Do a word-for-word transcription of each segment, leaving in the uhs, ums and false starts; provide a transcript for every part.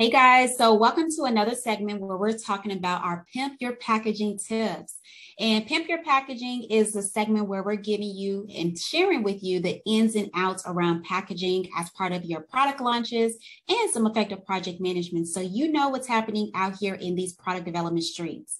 Hey guys, so welcome to another segment where we're talking about our Pimp Your Packaging tips. And Pimp Your Packaging is the segment where we're giving you and sharing with you the ins and outs around packaging as part of your product launches and some effective project management. So you know what's happening out here in these product development streets.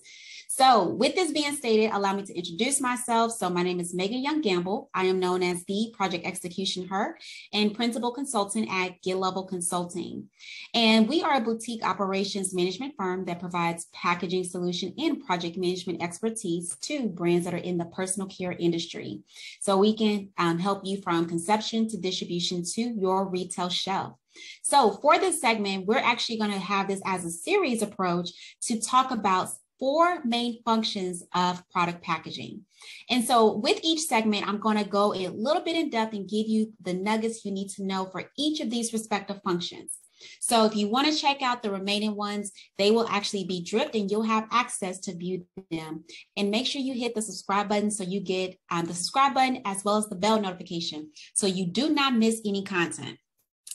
So with this being stated, allow me to introduce myself. So my name is Megan Young Gamble. I am known as the Project ExecutionHER and Principal Consultant at Get Level Consulting. And we are a boutique operations management firm that provides packaging solution and project management expertise to brands that are in the personal care industry. So we can um, help you from conception to distribution to your retail shelf. So for this segment, we're actually going to have this as a series approach to talk about four main functions of product packaging. And so with each segment, I'm going to go a little bit in depth and give you the nuggets you need to know for each of these respective functions. So if you want to check out the remaining ones, they will actually be dripped and you'll have access to view them. And make sure you hit the subscribe button so you get um, the subscribe button as well as the bell notification so you do not miss any content.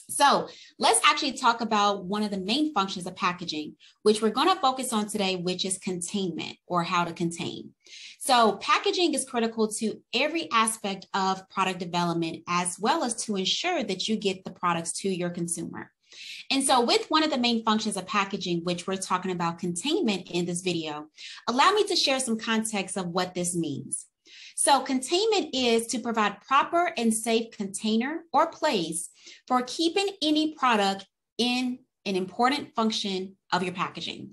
So let's actually talk about one of the main functions of packaging, which we're going to focus on today, which is containment or how to contain. So packaging is critical to every aspect of product development, as well as to ensure that you get the products to your consumer. And so with one of the main functions of packaging, which we're talking about containment in this video, allow me to share some context of what this means. So containment is to provide proper and safe container or place for keeping any product in an important function of your packaging.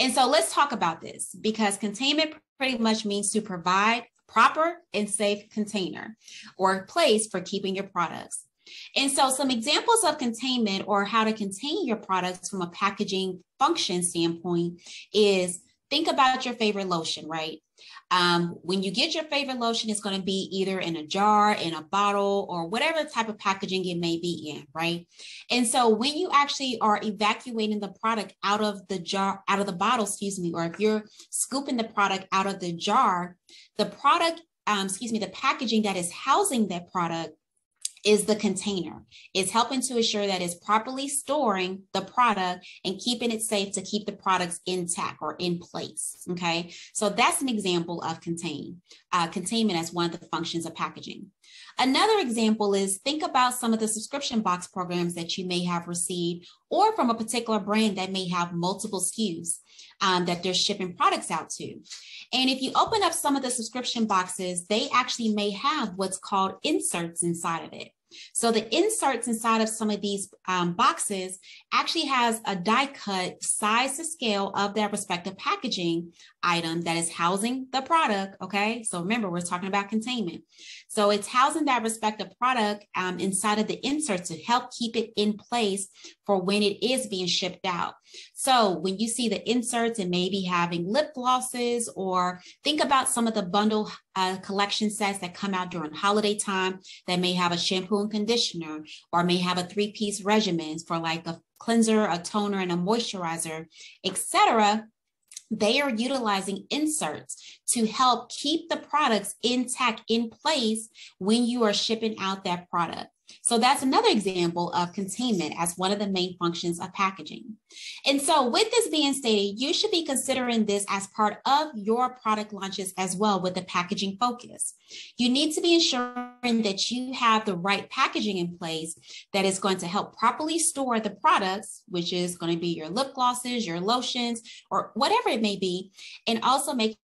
And so let's talk about this, because containment pretty much means to provide proper and safe container or place for keeping your products. And so some examples of containment or how to contain your products from a packaging function standpoint is, think about your favorite lotion, right? Um, when you get your favorite lotion, it's going to be either in a jar, in a bottle, or whatever type of packaging it may be in, right? And so when you actually are evacuating the product out of the jar, out of the bottle, excuse me, or if you're scooping the product out of the jar, the product, um, excuse me, the packaging that is housing that product is the container. It's helping to assure that it's properly storing the product and keeping it safe to keep the products intact or in place, okay? So that's an example of contain, uh, containment as one of the functions of packaging. Another example is, think about some of the subscription box programs that you may have received, or from a particular brand that may have multiple S K Us um, that they're shipping products out to. And if you open up some of the subscription boxes, they actually may have what's called inserts inside of it. So the inserts inside of some of these um, boxes actually has a die cut size to scale of that respective packaging item that is housing the product, okay? So remember, we're talking about containment. So it's housing that respective product um, inside of the insert to help keep it in place for when it is being shipped out. So when you see the inserts and maybe having lip glosses, or think about some of the bundle uh, collection sets that come out during holiday time that may have a shampoo and conditioner, or may have a three-piece regimen for like a cleanser, a toner, and a moisturizer, et cetera. They are utilizing inserts to help keep the products intact in place when you are shipping out that product. So that's another example of containment as one of the main functions of packaging. And so with this being stated, you should be considering this as part of your product launches as well, with the packaging focus. You need to be ensuring that you have the right packaging in place that is going to help properly store the products, which is going to be your lip glosses, your lotions, or whatever it may be, and also making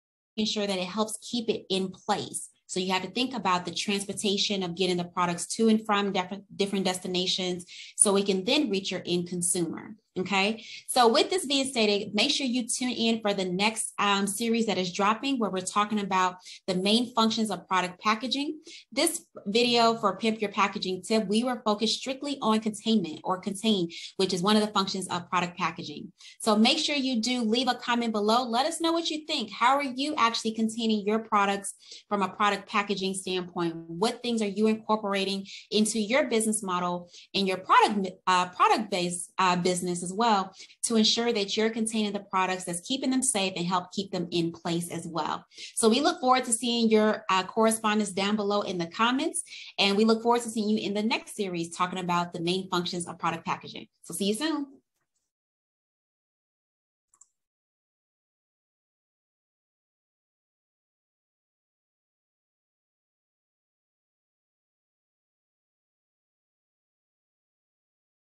sure that it helps keep it in place. So you have to think about the transportation of getting the products to and from different destinations so we can then reach your end consumer, okay? So with this being stated, make sure you tune in for the next um, series that is dropping, where we're talking about the main functions of product packaging. This video for Pimp Your Packaging tip, we were focused strictly on containment or contain, which is one of the functions of product packaging. So make sure you do leave a comment below. Let us know what you think. How are you actually containing your products from a product packaging standpoint? What things are you incorporating into your business model and your product uh, product-based uh, business as well, to ensure that you're containing the products, that's keeping them safe and help keep them in place as well? So we look forward to seeing your uh, correspondence down below in the comments, and we look forward to seeing you in the next series talking about the main functions of product packaging. So see you soon.